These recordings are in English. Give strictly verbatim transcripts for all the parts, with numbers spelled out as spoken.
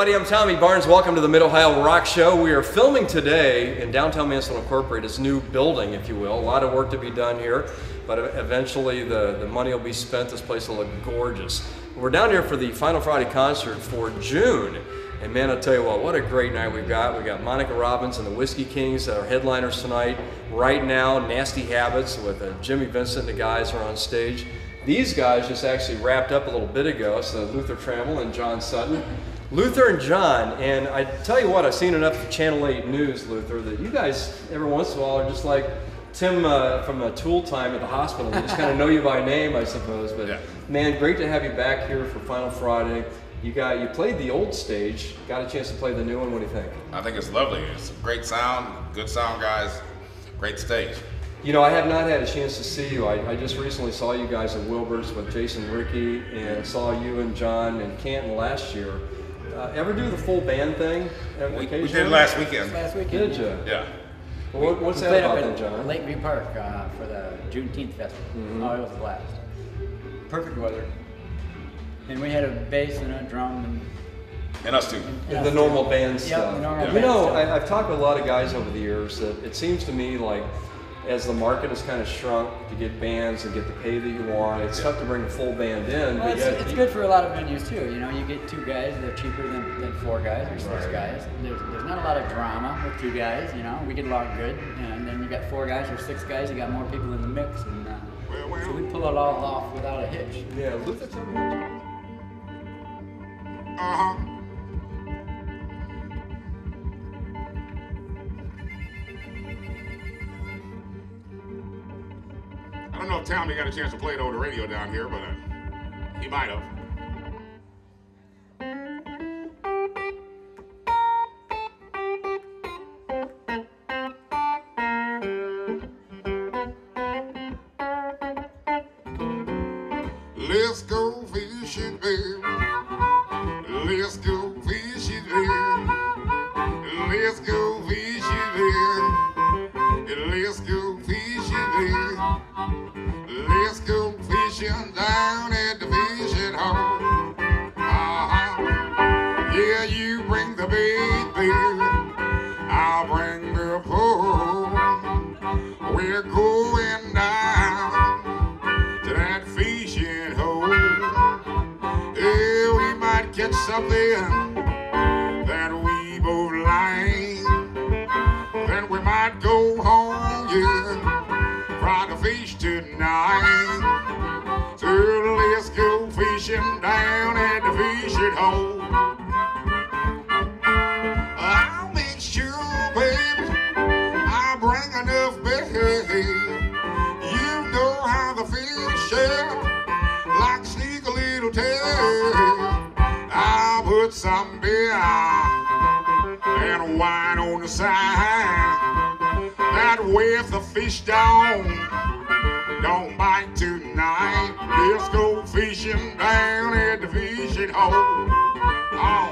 everybody, I'm Tommy Barnes. Welcome to the Mid-Ohio Rock Show. We are filming today in downtown Mansfield Incorporated's new building, if you will. A lot of work to be done here, but eventually the, the money will be spent. This place will look gorgeous. We're down here for the Final Friday concert for June. And man, I'll tell you what, what a great night we've got. We've got Monica Robbins and the Whiskey Kings, our headliners tonight. Right now, Nasty Habits with uh, Jimmy Vincent and the guys are on stage. These guys just actually wrapped up a little bit ago, so Luther Trammell and John Sutton. Luther and John, and I tell you what, I've seen enough Channel eight news, Luther, that you guys every once in a while are just like Tim uh, from a Tool Time at the hospital. They just kind of know you by name, I suppose. But yeah. Man, great to have you back here for Final Friday. You got you played the old stage, got a chance to play the new one. What do you think? I think it's lovely. It's a great sound, good sound guys, great stage. You know, I have not had a chance to see you. I, I just recently saw you guys at Wilbur's with Jason Rickey and saw you and John in Canton last year. Uh, ever do the full band thing? We, we did last weekend. Last weekend. Did you? Yeah. Well, we, what's we that about then, John? Lakeview Park uh, for the Juneteenth Festival. Mm-hmm. Oh, it was a blast. Perfect weather. And we had a bass and a drum. And And us too. Yeah. The normal band stuff. Yep, normal yeah. band you know, I, I've talked to a lot of guys over the years that it seems to me like as the market has kind of shrunk to get bands and get the pay that you want, it's yeah. tough to bring a full band in. Well, but it's, yeah, it's good for a lot of venues too. You know, you get two guys, they're cheaper than, than four guys or six right. guys. There's, there's not a lot of drama with two guys, you know. We get along good. And then you got four guys or six guys, you got more people in the mix. And uh, so we pull it all off without a hitch. Yeah, look at some Uh-huh. I don't know if Tommy got a chance to play it over the radio down here, but uh, he might have. Let's go fishing, baby. Let's go fishing, baby. Let's go fishing, baby. Let's go fishing, baby. Let's go fishing down at the fishing hole. Uh-huh. Yeah, you bring the bait, baby. I'll bring the pole. We're going down to that fishing hole. Yeah, we might catch something that we both like. Then we might go home, yeah. Try to fish tonight. So let's go fishing down at the fishing hole. I'll make sure, baby, I bring enough bait. You know how the fish are, like sneak a little tail. I'll put some beer and wine on the side. That way if the fish down, don't bite tonight. Let's go fishing down at the fishing hole. Oh.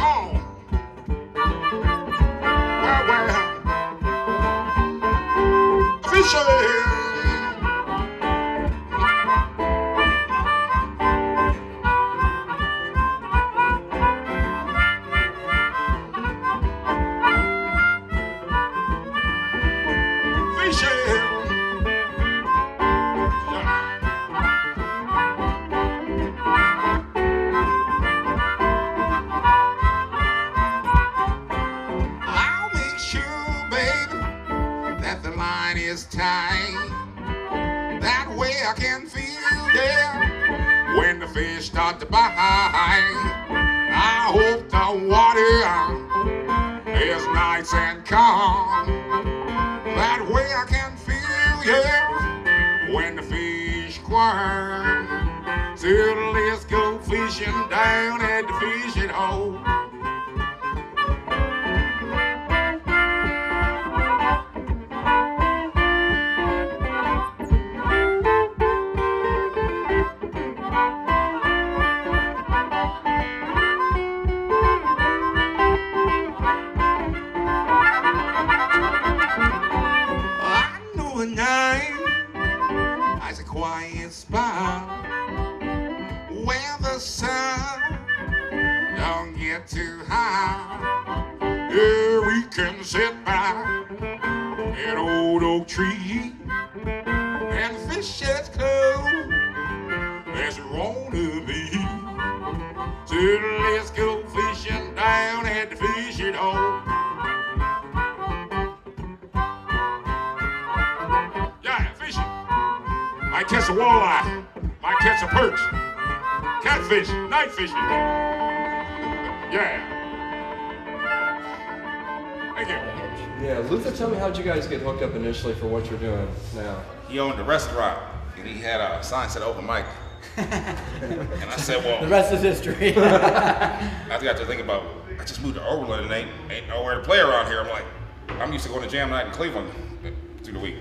Oh. Well, well. Fishing. Start to bite. I hope the water is nice and calm. That way I can feel you when the fish squirm. So let's go fishing down at the fishing hole. get too high, yeah, we can sit by that old oak tree and fish as cold as you wanna be. So let's go fishing down at the fishing hole. Yeah, fishing. Might catch a walleye, might catch a perch, catfish, night fishing. Yeah. Thank you. Yeah, Luther, tell me, how'd you guys get hooked up initially for what you're doing now? He owned a restaurant, and he had a sign that said open mic. And I said, well, the rest is history. I got to think about, I just moved to Oberlin and ain't, ain't nowhere to play around here. I'm like, I'm used to going to jam night in Cleveland through the week.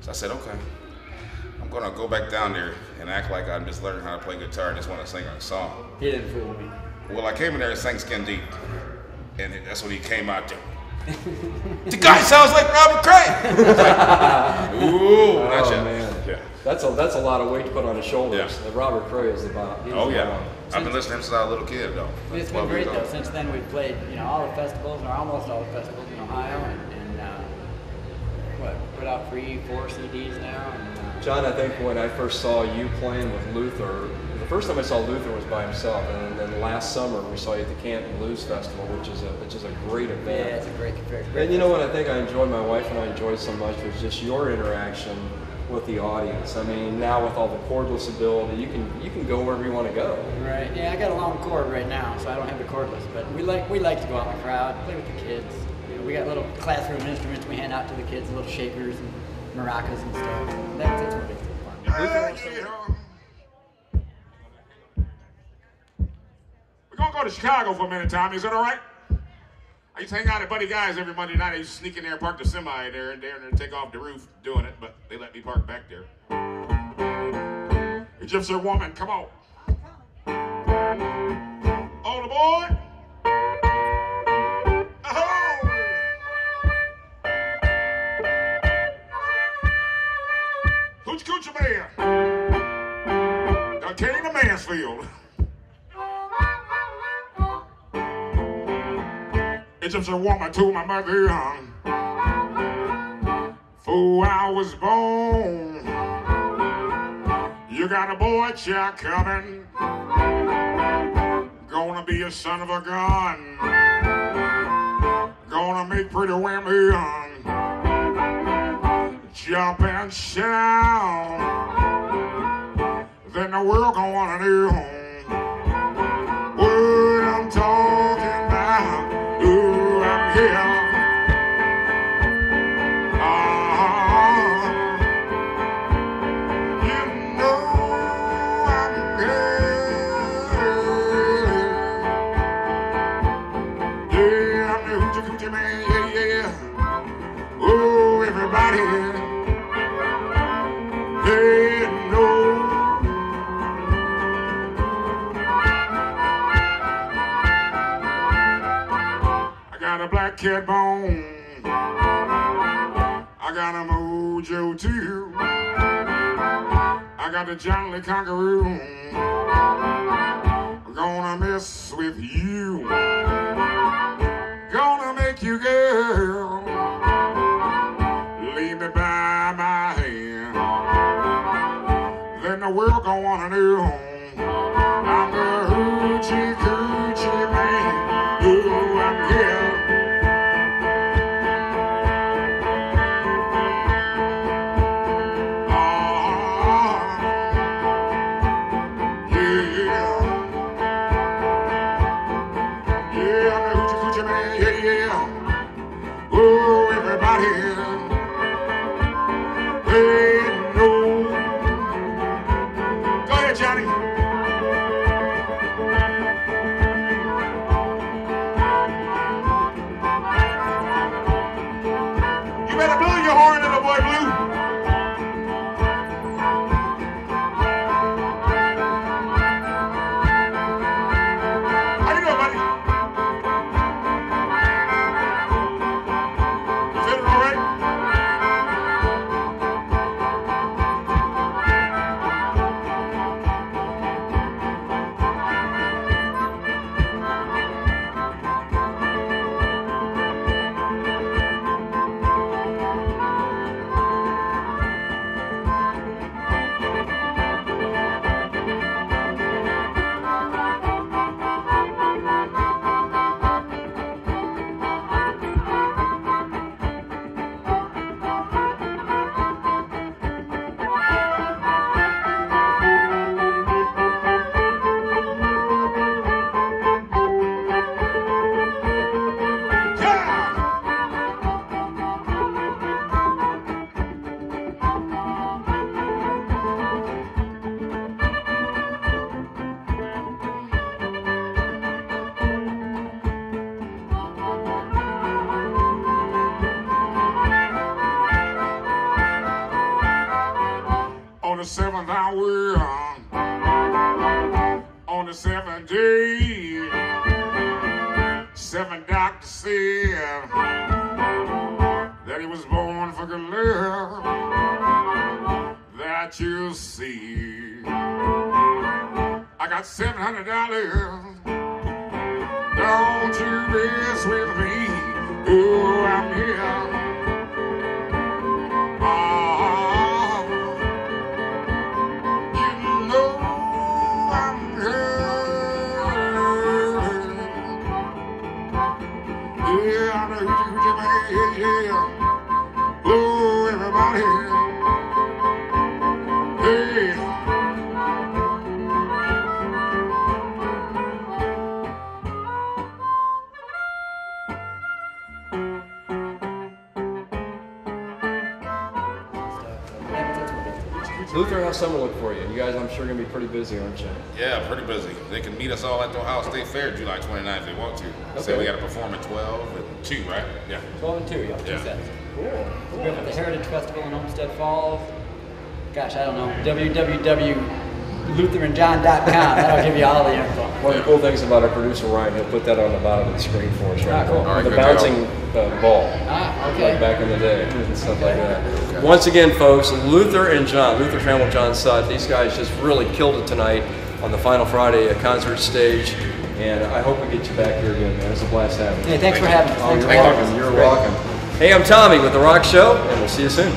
So I said, okay, I'm going to go back down there and act like I just learned how to play guitar and just want to sing a song. He didn't fool me. Well, I came in there and sang Skin Deep, and that's when he came out there. The guy sounds like Robert Cray. Like, ooh, oh, not yet. Man. Yeah. That's a that's a lot of weight to put on his shoulders. Yeah. Robert Cray is the bomb. He's oh yeah, the I've been listening to him since I was a little kid though. Like it's been great though. Since then we've played, you know, all the festivals or almost all the festivals in Ohio, and, and uh, what put out three, four C Ds now. And, uh, John, I think when I first saw you playing with Luther, the first time I saw Luther was by himself, and then last summer we saw you at the Canton Blues Festival, which is a which is a great event. Yeah, it's a great event. And you know what I think I enjoyed, my wife and I enjoyed so much, was just your interaction with the audience. I mean, now with all the cordless ability, you can you can go wherever you want to go. Right. Yeah, I got a long cord right now, so I don't have the cordless. But we like we like to go out in the crowd, play with the kids. You know, we got little classroom instruments we hand out to the kids, little shakers and maracas and stuff. And that, that's what makes it fun. We're gonna go to Chicago for a minute, Tommy. Is that all right? I used to hang out at Buddy Guy's every Monday night. I used to sneak in there and park the semi there and there and take off the roof doing it, but they let me park back there. Hey, gypsy woman, come on. Older boy. Oh. Hoochie Coochie Man. Now came to Mansfield. It's just a woman to my mother young. Fool, I was born. You got a boy child coming. Gonna be a son of a gun. Gonna make pretty women jump and shout. Then the world gonna wanna do what I'm talking about. Cat bone, I got a mojo too. I got the Johnny Kangaroo. I'm gonna mess with you. Gonna make you girl. Leave me by my hand. Then the world gonna wanna know. I'm the Hoochie Coochie Man. Ooh, I'm here. Hey, no. Go ahead, Johnny. the seventh hour, on the seventh day, seven doctors said that he was born for good love, that you'll see. I got seven hundred dollars, don't you mess with me, oh, I'm here. Oh, you know I'm here. Yeah, I'm the Hoochie Coochie Man, yeah, yeah. Oh, everybody. Luther has someone look for you. You guys, I'm sure, are going to be pretty busy, aren't you? Yeah, pretty busy. They can meet us all at the Ohio State Fair July twenty-ninth if they want to. Okay. So we got to perform at twelve and two, right? Yeah. twelve and two, yeah. Two yeah. sets. Cool. cool. We're at the Heritage Festival in Homestead Falls. Gosh, I don't know. w w w dot luther and john dot com. That'll give you all the info. One of the cool things about our producer, Ryan, he'll put that on the bottom of the screen for us right now. Right, the bouncing uh, ball. Ah, okay. Like back in the day and stuff like that. Once again, folks, Luther and John, Luther Trammell, John Sutton, these guys just really killed it tonight on the Final Friday concert stage, and I hope we get you back here again, man. It was a blast having you. Hey, thanks Thank for you. having us. Oh, you're Thank welcome. You. You're welcome. Hey, I'm Tommy with The Rock Show, and we'll see you soon.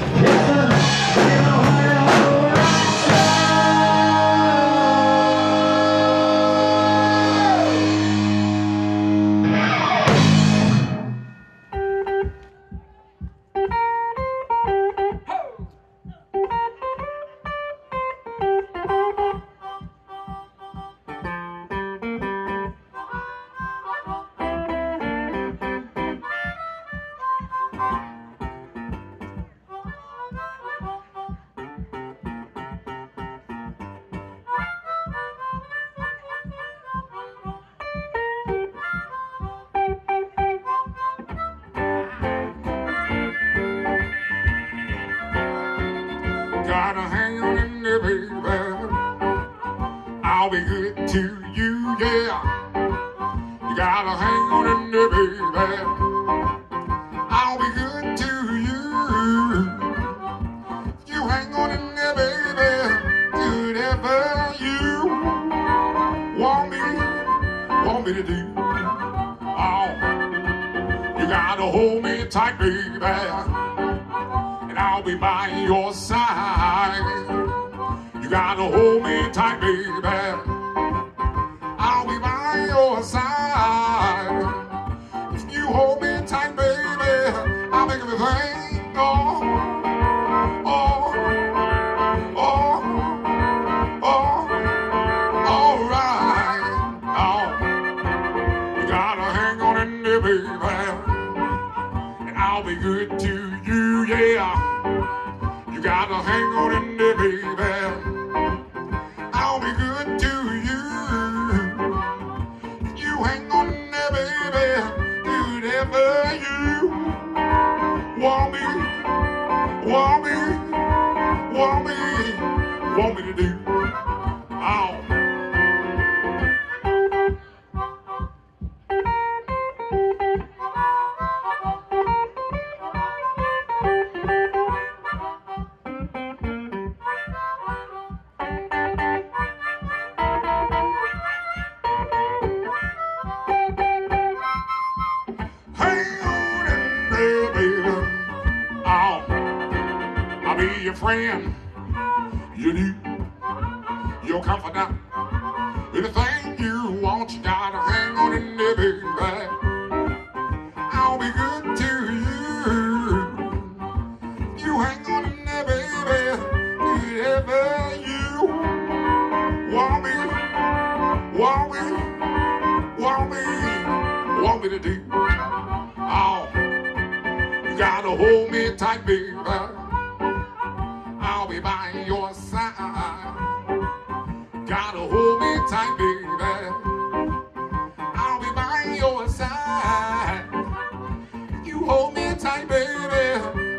Baby,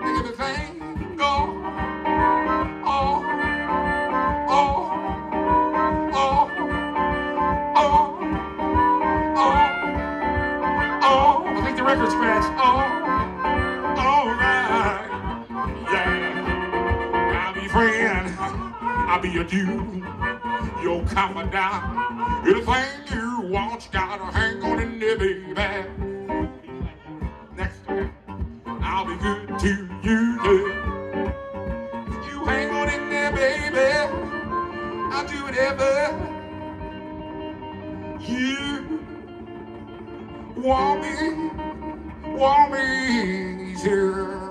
everything go, oh, I'll be your dude, your confidant. Anything you want, gotta hang on in there, baby. Next time, I'll be good to you, yeah. You hang on in there, baby. I'll do whatever you want me, want me to.